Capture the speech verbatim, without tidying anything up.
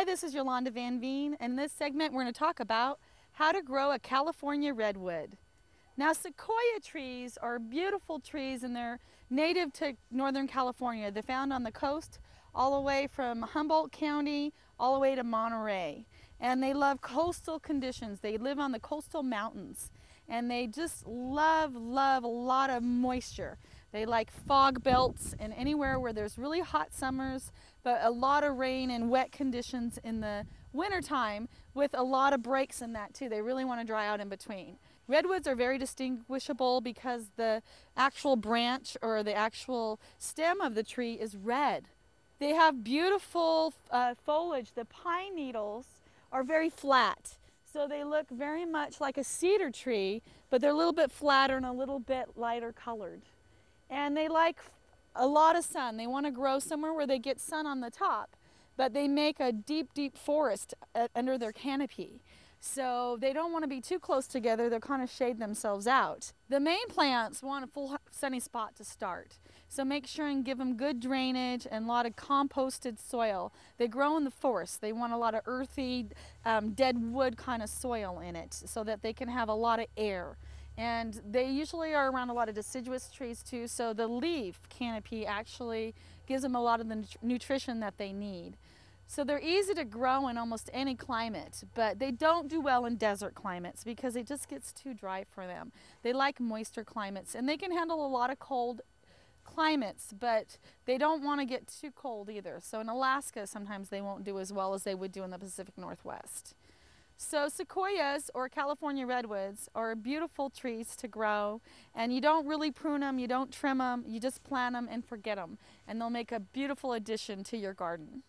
Hi, this is Yolanda Vanveen, and in this segment we're going to talk about how to grow a California redwood. Now, sequoia trees are beautiful trees, and they're native to Northern California. They're found on the coast all the way from Humboldt County all the way to Monterey. And they love coastal conditions. They live on the coastal mountains, and they just love, love a lot of moisture. They like fog belts and anywhere where there's really hot summers, but a lot of rain and wet conditions in the wintertime with a lot of breaks in that too. They really want to dry out in between. Redwoods are very distinguishable because the actual branch or the actual stem of the tree is red. They have beautiful uh, foliage. The pine needles are very flat. So they look very much like a cedar tree, but they're a little bit flatter and a little bit lighter colored. And they like a lot of sun. They want to grow somewhere where they get sun on the top, but they make a deep, deep forest under their canopy. So they don't want to be too close together. They'll kind of shade themselves out. The main plants want a full sunny spot to start. So make sure and give them good drainage and a lot of composted soil. They grow in the forest. They want a lot of earthy, um, dead wood kind of soil in it so that they can have a lot of air. And they usually are around a lot of deciduous trees too, so the leaf canopy actually gives them a lot of the nutrition that they need. So they're easy to grow in almost any climate, but they don't do well in desert climates because it just gets too dry for them. They like moister climates, and they can handle a lot of cold climates, but they don't want to get too cold either. So in Alaska, sometimes they won't do as well as they would do in the Pacific Northwest. So sequoias or California redwoods are beautiful trees to grow, and you don't really prune them, you don't trim them, you just plant them and forget them, and they'll make a beautiful addition to your garden.